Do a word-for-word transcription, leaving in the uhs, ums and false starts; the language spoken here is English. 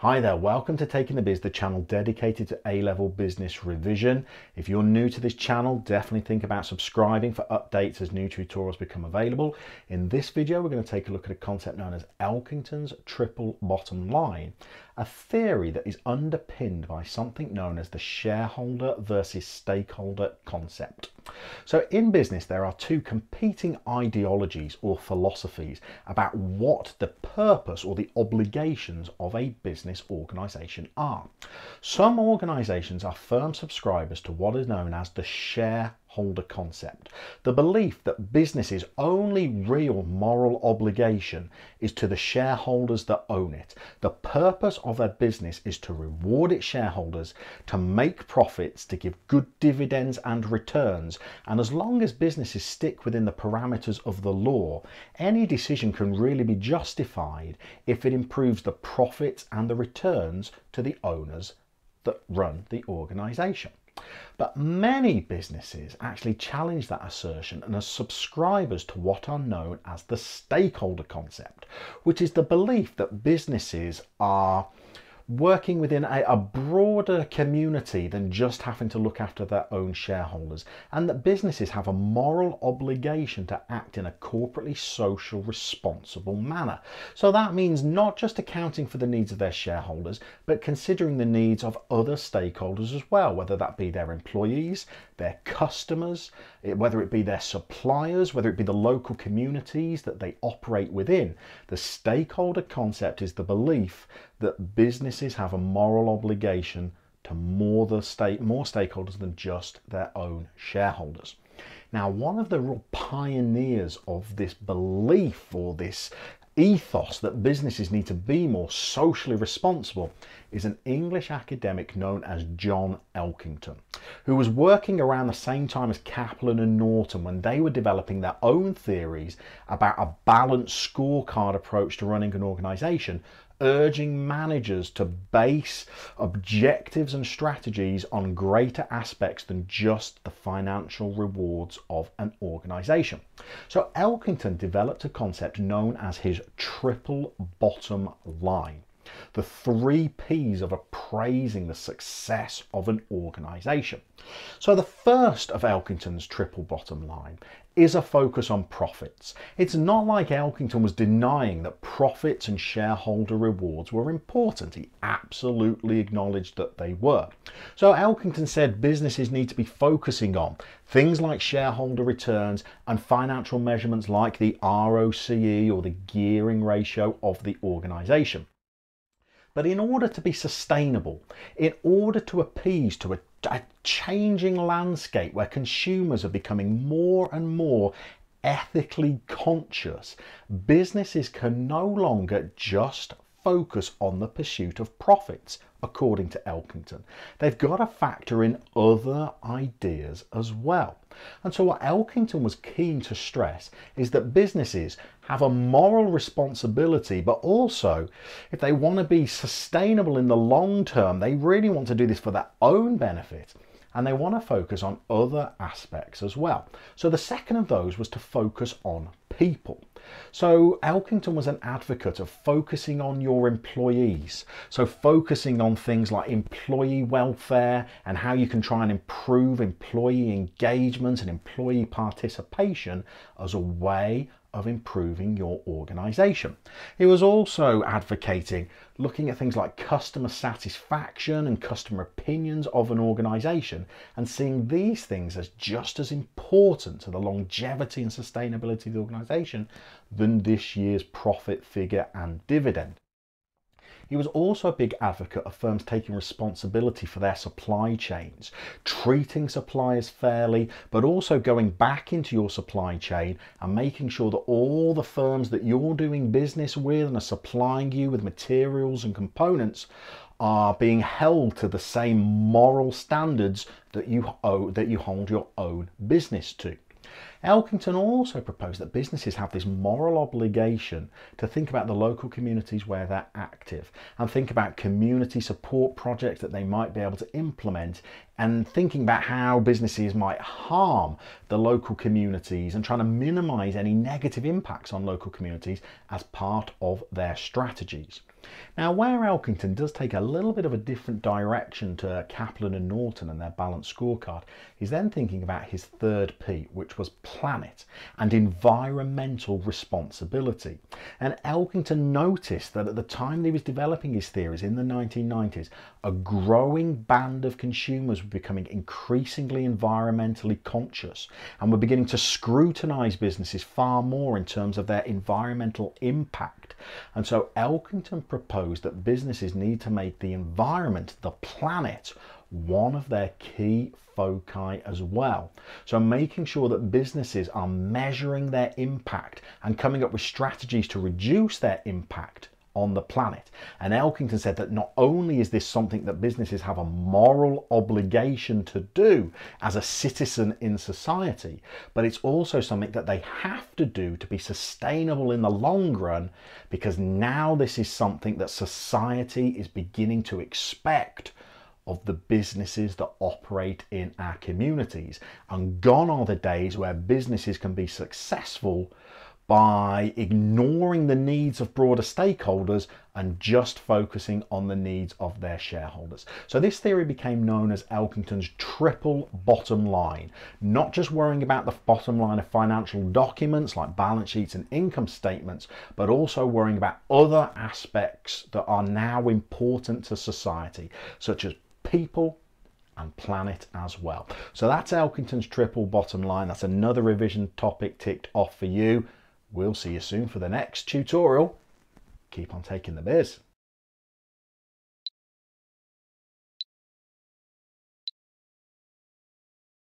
Hi there, welcome to Taking the Biz, the channel dedicated to A-level business revision. If you're new to this channel, definitely think about subscribing for updates as new tutorials become available. In this video, we're going to take a look at a concept known as Elkington's Triple Bottom Line, a theory that is underpinned by something known as the shareholder versus stakeholder concept. So in business, there are two competing ideologies or philosophies about what the purpose or the obligations of a business organization are. Some organizations are firm subscribers to what is known as the shareholder concept, the belief that business's only real moral obligation is to the shareholders that own it. The purpose of their business is to reward its shareholders, to make profits, to give good dividends and returns, and as long as businesses stick within the parameters of the law, any decision can really be justified if it improves the profits and the returns to the owners that run the organization. But many businesses actually challenge that assertion and are subscribers to what are known as the stakeholder concept, which is the belief that businesses are working within a, a broader community than just having to look after their own shareholders, and that businesses have a moral obligation to act in a corporately social responsible manner. So that means not just accounting for the needs of their shareholders, but considering the needs of other stakeholders as well, whether that be their employees, their customers, whether it be their suppliers, whether it be the local communities that they operate within. The stakeholder concept is the belief that businesses have a moral obligation to more the state more stakeholders than just their own shareholders. Now, one of the real pioneers of this belief or this ethos that businesses need to be more socially responsible is an English academic known as John Elkington, who was working around the same time as Kaplan and Norton when they were developing their own theories about a balanced scorecard approach to running an organization, urging managers to base objectives and strategies on greater aspects than just the financial rewards of an organization. So Elkington developed a concept known as his triple bottom line, the three P's of appraising the success of an organization. So the first of Elkington's triple bottom line is a focus on profits. It's not like Elkington was denying that profits and shareholder rewards were important. He absolutely acknowledged that they were. So Elkington said businesses need to be focusing on things like shareholder returns and financial measurements like the R O C E or the gearing ratio of the organization. But in order to be sustainable, in order to appease to a, a changing landscape where consumers are becoming more and more ethically conscious, businesses can no longer just focus on the pursuit of profits, according to Elkington. They've got to factor in other ideas as well. And so what Elkington was keen to stress is that businesses have a moral responsibility, but also if they want to be sustainable in the long term, they really want to do this for their own benefit. And they want to focus on other aspects as well. So the second of those was to focus on people. So Elkington was an advocate of focusing on your employees. So focusing on things like employee welfare and how you can try and improve employee engagement and employee participation as a way of improving your organization. He was also advocating looking at things like customer satisfaction and customer opinions of an organization and seeing these things as just as important to the longevity and sustainability of the organization than this year's profit figure and dividend. He was also a big advocate of firms taking responsibility for their supply chains, treating suppliers fairly, but also going back into your supply chain and making sure that all the firms that you're doing business with and are supplying you with materials and components are being held to the same moral standards that you owe, that you hold your own business to. Elkington also proposed that businesses have this moral obligation to think about the local communities where they're active and think about community support projects that they might be able to implement, and thinking about how businesses might harm the local communities and trying to minimize any negative impacts on local communities as part of their strategies. Now, where Elkington does take a little bit of a different direction to Kaplan and Norton and their balanced scorecard, he's then thinking about his third P, which was planet and environmental responsibility. And Elkington noticed that at the time that he was developing his theories in the nineteen nineties, a growing band of consumers were becoming increasingly environmentally conscious and were beginning to scrutinize businesses far more in terms of their environmental impact. And so Elkington proposed that businesses need to make the environment, the planet, one of their key foci as well. So making sure that businesses are measuring their impact and coming up with strategies to reduce their impact on the planet. And Elkington said that not only is this something that businesses have a moral obligation to do as a citizen in society, but it's also something that they have to do to be sustainable in the long run, because now this is something that society is beginning to expect of the businesses that operate in our communities. And gone are the days where businesses can be successful by ignoring the needs of broader stakeholders and just focusing on the needs of their shareholders. So this theory became known as Elkington's triple bottom line, not just worrying about the bottom line of financial documents like balance sheets and income statements, but also worrying about other aspects that are now important to society, such as people and planet as well. So that's Elkington's triple bottom line. That's another revision topic ticked off for you. We'll see you soon for the next tutorial. Keep on taking the biz.